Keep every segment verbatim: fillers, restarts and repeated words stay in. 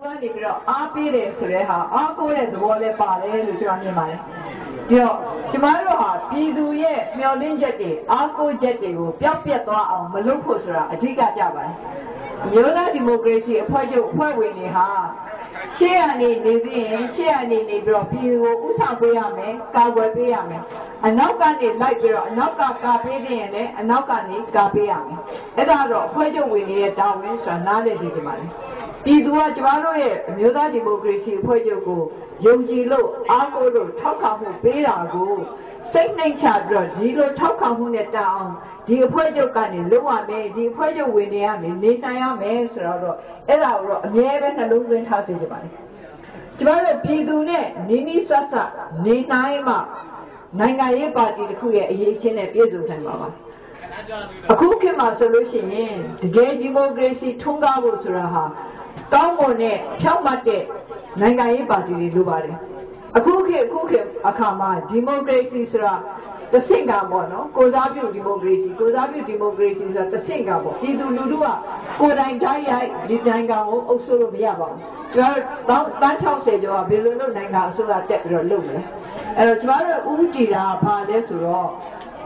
我那个阿皮嘞，出来哈，阿哥嘞，我嘞，爸嘞，就叫你买。哟，今晚了哈，皮肚耶，苗林姐姐，阿哥姐姐，我别别多啊，没弄破事啊，这个加班。苗那的莫客气，快就快回你哈。现在你那边，现在你那边，皮我五常培养没，干过培养没，俺老干的来边，俺老干干培养的，俺老干的干培养的，哎，他说快就回你，到我们山那里去嘛。 比如啊，今晚了耶，苗大的莫客气，快就过，有几路阿哥路，超看护别拉过，谁能查着？几路超看护的账，几快就干的路啊没，几快就为你啊没，你那样没事了咯。哎啦咯，你那边那路跟他对着办。今晚了，比如呢，你你啥啥，你那样嘛，人家也把你的苦也以前的别做成嘛嘛。 အခုခေတ်မှာဆိုလို့ရှိရင်တကယ်ဒီမိုကရေစီထွန်းကားဖို့ဆိုတာဟာကောင်းမွန်တဲ့ဖြောင့်မတ်တဲ့နိုင်ငံရေးပါတီတွေလိုပါတယ်အခုခေတ်အခုခေတ်အခါမှာဒီမိုကရေစီဆိုတာတဆင့်ကပေါ့နော်ကိုစားပြုဒီမိုကရေစီကိုစားပြုဒီမိုကရေစီဆိုတာတဆင့်ကပေါ့ပြည်သူလူထုကကိုယ်တိုင်တိုင်းရိုက်ဒီနိုင်ငံကိုအုပ်စိုးလို့မရပါဘူးကျွန်တော်တန်း၆၀ကျော်ကဘယ်လိုလုပ်နိုင်ငံအစိုးရတက်ပြီးတော့လုပ်မလဲအဲ့တော့ကျွန်တော်တို့ဦးတည်တာဘာလဲဆိုတော့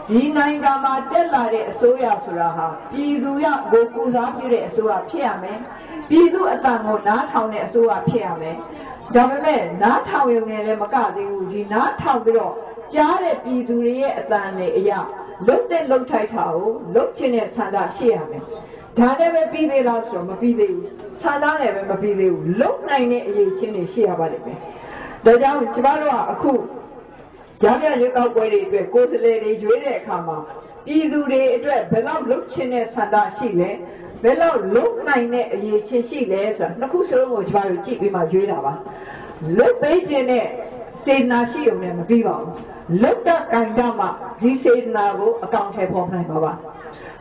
ဒီနိုင်ငံမှာတက်လာတဲ့အစိုးရဆိုတာဟာပြည်သူရကိုကူစားပြုတဲ့အစိုးရဖြစ်ရမယ်။ပြည်သူအတန်ကိုနားထောင်တဲ့အစိုးရဖြစ်ရမယ်။ဒါပေမဲ့နားထောင်ရုံနဲ့လည်းမကသေးဘူးဒီနားထောင်ပြီးတော့ကြားတဲ့ပြည်သူတွေရဲ့အတန်နဲ့အရာလွတ်တဲ့လွတ်ထိုက်တာကိုလွတ်ချင်တဲ့ဆန္ဒရှိရမယ်။ဒါနဲ့ပဲပြီးသေးလားဆိုတော့မပြီးသေးဘူး။ဆန္ဒနဲ့ပဲမပြီးသေးဘူး။လွတ်နိုင်တဲ့အရေးချင်းတွေရှိရပါလိမ့်မယ်။ဒါကြောင့်ကျမတို့ကအခု 家里有搞过的，对，过去来的就来看嘛。比如的，对，本来六千的三大系列，本来六万的一千系列是，那可是我就把有几笔嘛追了吧。六百件的，谁拿起用的嘛比吧。六大干干嘛，你谁拿过？刚才跑来嘛吧。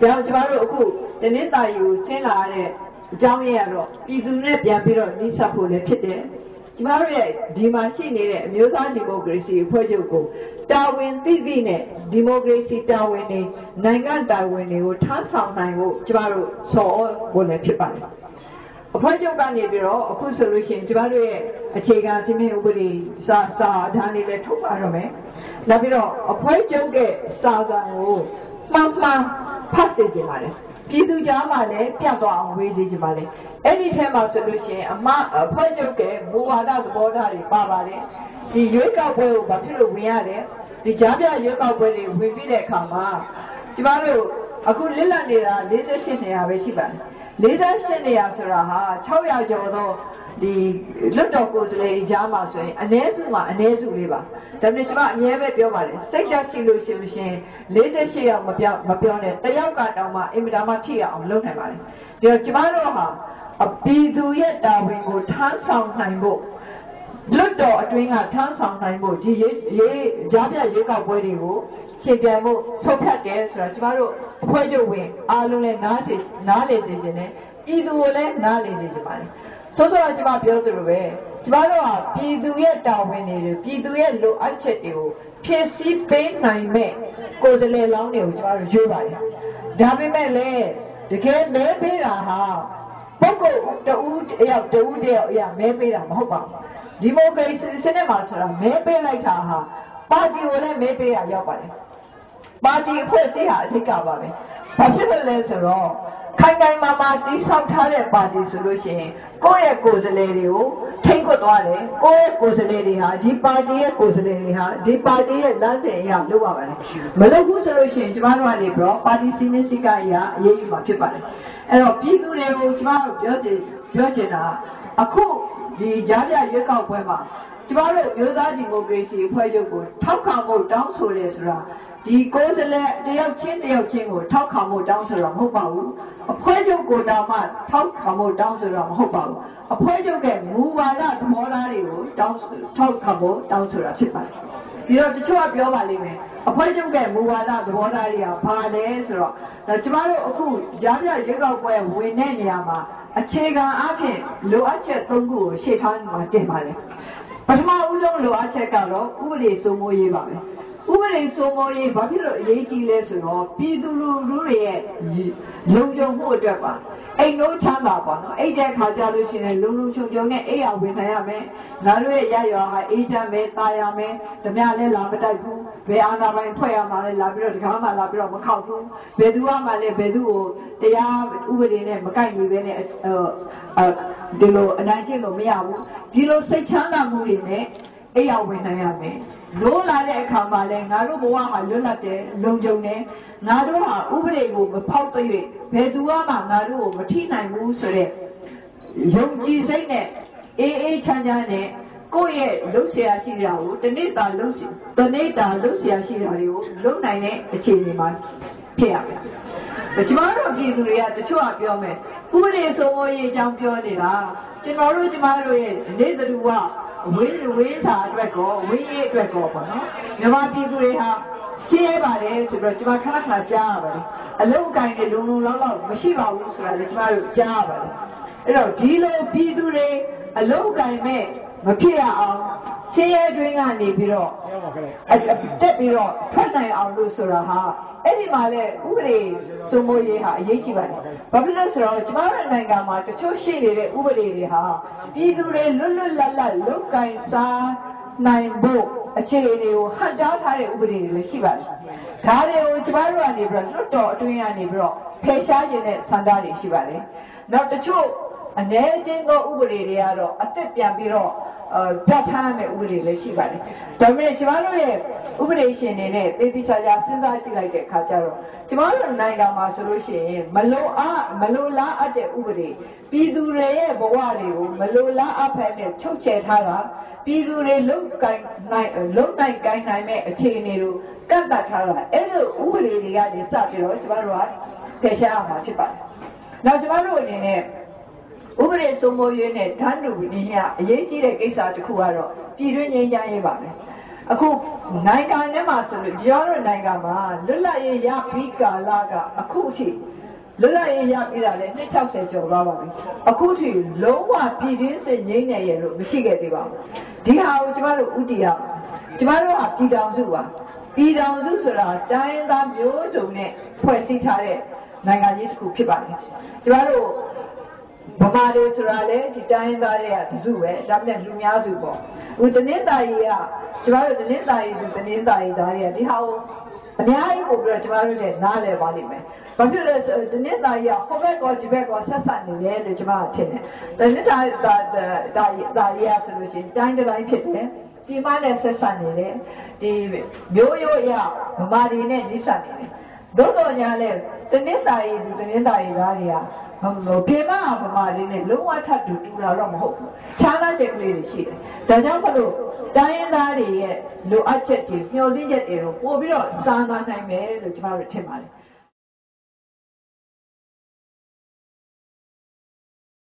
然后就把我股，等你大有谁拿的，张爷了，比如那边比了，你啥货来吃的？ ကျမတို့ရဲ့ဒီမှာရှိနေတဲ့မျိုးသားဒီမိုကရေစီအဖွဲ့ချုပ်ကိုတာဝန်သိသိနဲ့ဒီမိုကရေစီတာဝန်တွေနိုင်ငံတာဝန်တွေကိုထမ်းဆောင်နိုင်ဖို့ကျမတို့ဆော်ဩဖို့လည်းဖြစ်ပါတယ်။အဖွဲ့ချုပ်ကနေပြီးတော့အခုဆိုလို့ရှိရင်ကျမတို့ရဲ့အခြေခံစည်းမျဉ်းဥပဒေစာစာအတိုင်းလေးလည်းထုတ်ပါတော့မယ်။နောက်ပြီးတော့အဖွဲ့ချုပ်ရဲ့စာစာကိုမှန်မှန်ဖတ်သိကြပါလေ။ ပြည်သူကြားမှာလည်းပြတ်သွားအောင်ဝေးစေချင်ပါလေအဲ့ဒီထဲမှာဆိုလို့ရှိရင်အမအဖွဲ့ချုပ်ကမူဝါဒသဘောထားတွေပါပါတယ်ဒီရွေးကောက်ပွဲကိုဘာဖြစ်လို့ဝင်ရတယ်ဒီကြားပြရွေးကောက်ပွဲတွေဝင်ပြီးတဲ့အခါမှာကျမတို့အခုလစ်လပ်နေတာ၄၈နေရာပဲရှိပါတယ်၄၈နေရာဆိုတာဟာ၆၀၀ကျော်သောဒီလွတ်တော်ကိုယ်စားလှယ်ကြားမှာဆိုရင်အ ਨੇ စုမှာအ ਨੇ စုလေးပါဒါပေမဲ့ကျမအမြဲပဲပြောပါတယ်စိတ်ဓာတ်ရှိလို့ရှိလို့ရှင်၄၈ရောက်မပြောမပြောနဲ့တယောက်ကတောင်မှအင်မတန်မှထိရအောင်လုပ်နိုင်ပါတယ်ဒီတော့ကျမတို့ဟာအပီသူရဲ့တာဝန်ကိုထမ်းဆောင်နိုင်ဖို့လွတ်တော်အတွင်းကထမ်းဆောင်နိုင်ဖို့ဒီရေးရေးကြားပြရေးကောက်ပွဲတွေကိုရှင်းပြဖို့ဆုံးဖြတ်တယ်ဆိုတော့ကျမတို့အဖွဲ့ချုပ်ဝင်အားလုံးလည်းနားလေနားလေသိခြင်းနဲ့ဤသူကိုလည်းနားလေသိကြပါတယ် ဆိုတော့ကျမပြောသလိုပဲကျမတို့ဟာပြည်သူရဲ့တာဝန်တွေပြည်သူရဲ့လိုအပ်ချက်တွေကိုဖြည့်ဆည်းပေးနိုင်မဲ့ကိုယ်စားလှယ်လောင်းတွေကိုကျမတို့ရွေးပါတယ်။ဒါပေမဲ့လည်းတကယ်မဲပေးတာဟာပုဂ္ဂိုလ်တဦးတယောက်တဦးတယောက်အရာမဲပေးတာမဟုတ်ပါဘူး။ဒီမိုကရေစီစနစ်မှာဆိုတာမဲပေးလိုက်တာဟာပါတီကိုလည်းမဲပေးရရောက်ပါတယ်။ပါတီအဖွဲ့အစည်းဟာအဓိကပါပဲ။ဘာဖြစ်လို့လဲဆိုတော့ ခိုင်ခိုင်မာမာတိဆောက်ထားတဲ့ပါတီဆိုလို့ရှိရင်ကိုယ့်ရဲ့ကိုယ်စားလှယ်တွေကိုထိန်းကွပ်သွားတယ်ကိုယ့်ရဲ့ကိုယ်စားလှယ်တွေဟာဒီပါတီရဲ့ကိုယ်စားလှယ်တွေဟာဒီပါတီရဲ့လမ်းစဉ်အရလုပ်ရပါတယ်မလုပ်ဘူးဆိုလို့ရှိရင်ကျမတို့ကနေပြီးတော့ပါတီစည်းမျဉ်းစည်းကမ်းအရအရေးယူမှာဖြစ်ပါတယ်အဲ့တော့ပြည်သူတွေကိုကျမတို့ပြောချင်ပြောချင်တာအခုဒီကြားပြရွေးကောက်ပွဲမှာကျမတို့မျိုးသားဒီမိုကရေစီအဖွဲ့ချုပ်ကိုထောက်ခံဖို့တောင်းဆိုတယ်ဆိုတာ ဒီကိုယ်စားလှယ်တယောက်ချင်းတယောက်ချင်းကိုထောက်ခံဖို့တောင်းဆိုတာမဟုတ်ပါဘူးအဖွဲ့ချုပ်ကိုတောင်းမှထောက်ခံဖို့တောင်းဆိုတာမဟုတ်ပါဘူးအဖွဲ့ချုပ်ကမူဝါဒသဘောထားတွေကိုတောင်းထောက်ခံဖို့တောင်းဆိုတာဖြစ်ပါတယ်ဒီတော့တချို့ကပြောပါလိမ့်မယ်အဖွဲ့ချုပ်ကမူဝါဒသဘောထားတွေကဘာလဲဆိုတော့ကျမတို့အခုကြားပြရွေးကောက်ပွဲဝင်တဲ့နေရာမှာအခြေခံအားဖြင့်လိုအပ်ချက်သုံးခုကိုရှေ့ထားမှာတင်ပါတယ်ပထမဦးဆုံးလိုအပ်ချက်ကတော့ဥပဒေစိုးမိုးရေးပါပဲဥပဒေစိုးမိုးရေးဘာဖြစ်လို့အရေးကြီးလဲဆိုတော့ပြည်သူလူထုတွေရဲ့လုံခြုံမှုအတွက်ပါ အိမ်တို့ချမ်းသာပါနော်အိတ်တဲ့ခါကြလို့ရှိရင်လုံလုံချုံချုံနဲ့အိပ်ရဝင်နိုင်ရမယ်ငါတို့ရဲ့ရရဟာအေးချမ်းပဲตายရမယ်ဓမြလည်းလာမတိုက်ဘူးဘယ်အာနာပိုင်းဖွဲ့ရမှာလဲလာပြီးတော့တကားမှလာပြီးတော့မခောက်ဘူးဘယ်သူကမှလည်းဘယ်သူကိုတရားဥပဒေနဲ့မကိုက်ညီပဲနဲ့ဒီလိုအနိုင်ကျင့်လို့မရဘူးဒီလိုစိတ်ချမ်းသာမှုတွေနဲ့အိပ်ရဝင်နိုင်ရမယ်လို့လာတဲ့အခါမှာလဲငါတို့ဘဝဟာလွတ်လပ်တယ်လုံခြုံတယ်ငါတို့ဟာဥပဒေကိုမဖောက်သိ၍ဘယ်သူမှငါတို့ကိုမထိနိုင်ဘူးဆိုတဲ့ယုံကြည်စိတ်နဲ့အေးအေးချမ်းချမ်းနဲ့ကိုယ့်ရဲ့လုံဆရာရှိတာကိုတနေ့တာလုံဆရာတနေ့တာလုံဆရာရှိတာတွေကိုလုံနိုင်တဲ့အခြေအနေမှာဖြစ်ရမယ်။ကျမတို့ပြည်သူတွေကတချို့ကပြောမယ်ဥပဒေစိုးမိုးရေးအကြောင်းပြောနေတာကျွန်တော်တို့ကျမတို့ရဲ့နေ့သတ္တဝါဝိဝိသာအတွက်ကောဝိရေးအတွက်ကောပေါ့နော်မြန်မာပြည်သူတွေဟာရှင်းရပါတယ်ဆိုတော့ကျွန်မခဏခဏကြားရပါတယ်အလုံးကိုင်းတွေလုံလုံလောက်လောက်မရှိပါဘူးဆိုတာလည်းကျွန်မတို့ကြားရပါတယ်အဲ့တော့ဒီလိုပြည်သူတွေအလုံးကိုင်းမဲ့မဖြစ်ရအောင်ရှင်းရတွင်းကနေပြီးတော့တက်ပြီးတော့ထွက်နိုင်အောင်လို့ဆိုတာဟာအဲ့ဒီမှာလဲဥပဒေစိုးမိုးရေးဟာအရေးကြီးပါတယ်ဘာဖြစ်လို့ဆိုတော့ကျွန်တော်တို့နိုင်ငံမှာတချို့ရှိနေတဲ့ဥပဒေတွေဟာပြည်သူတွေလွတ်လွတ်လပ်လပ်လုံခြုံစားနိုင်ဖို့အခြေအနေကိုဟန့်တားထားတဲ့ဥပဒေတွေလည်းရှိပါတယ်ဒါတွေကိုကျွန်တော်တို့ကနေပြီးတော့လွတ်တော်အတွင်းကနေပြီးတော့ဖယ်ရှားခြင်းနဲ့ဆန္ဒတွေရှိပါတယ်နောက်တချို့အနေချင်းသောဥပဒေတွေကတော့အသက်ပြန်ပြီးတော့ပြတ်ထားတဲ့ဥပဒေလည်းရှိပါတယ်။ဒါပေမဲ့ကျမတို့ရဲ့ဥပဒေရှင်တွေနဲ့သေသေးချာချာစဉ်းစားကြည့်လိုက်တဲ့အခါကျတော့ကျမတို့နိုင်ငံမှာဆိုလို့ရှိရင်မလိုအားမလိုလားအပ်တဲ့ဥပဒေပြည်သူတွေရဲ့ဘဝတွေကိုမလိုလားအပ်ဖက်နဲ့ချုပ်ချယ်ထားတာပြည်သူတွေလုံခြုံနိုင်လုံခြုံကိုင်းနိုင်မဲ့အခြေအနေကိုကန့်သတ်ထားတာအဲ့လိုဥပဒေတွေကနေစပြီးတော့ကျမတို့ကဖယ်ရှားရမှာဖြစ်ပါတယ်။နောက်ကျမတို့အနေနဲ့ဥပဒေစိုးမိုးရေးနဲ့ဓာတ်လူနည်းအရေးကြီးတဲ့ကိစ္စတစ်ခုကတော့ပြည်တွင်းငြိမ်းချမ်းရေးပါပဲအခုနိုင်ငံထဲမှာဆိုလို့ကျမတို့နိုင်ငံမှာလွတ်လပ်ရေးရပြီးကာလကအခုအထိလွတ်လပ်ရေးရပြီးတာလည်းနှစ်ပေါင်း၆၀ကျော်သွားပါပြီအခုအထိလုံးဝပြည်တွင်းစစ်ငြိမ်းချမ်းရေးလို့မရှိခဲ့သေးပါဘူးဒီဟာကိုကျမတို့ဥတီရကျမတို့ကပြည်ထောင်စုပါပြည်ထောင်စုဆိုတာတိုင်းသားမျိုးစုံနဲ့ဖွဲ့စည်းထားတဲ့နိုင်ငံကြီးတစ်ခုဖြစ်ပါတယ်ကျမတို့ဗမာတွေဆိုတာလေဒီတိုင်းသားတွေကတစုပဲဒါပေမဲ့လူများစုပေါ့ဟိုတနင်္သာရီကကျမတို့တနင်္သာရီသူတနင်္သာရီသားတွေကဒီဟာကိုအများကြီးပို့ပြီးတော့ကျမတို့လည်းနားလည်ပါလိမ့်မယ်ဘာဖြစ်လဲဆိုတနင်္သာရီကဟိုဘက်ကောဒီဘက်ကောဆက်ဆက်နေတယ်လို့ကျမကထင်တယ်တနင်္သာရီသားသားရီကဆိုလို့ရှိရင်တိုင်းတိုင်းဖြစ်တယ်ဒီမနဲ့ဆက်ဆက်နေတယ်ဒီမျိုးရိုးအရဗမာတွေနဲ့နေဆက်နေတယ်သို့တော်ညာလဲတနင်္သာရီသူတနင်္သာရီသားတွေကဟုတ်လို့ပြမဗမာလေးနဲ့လုံးဝထပ်တူတူတာတော့မဟုတ်ဘူးခြားသားတဲ့ကလေးတွေရှိတယ်ဒါကြောင့်မလို့တိုင်းရင်းသားတွေရဲ့လိုအပ်ချက်တွေမျှော်လင့်ချက်တွေကိုပို့ပြီးတော့စာနာနိုင်မယ်လို့ကျွန်တော်တို့ထင်ပါတယ်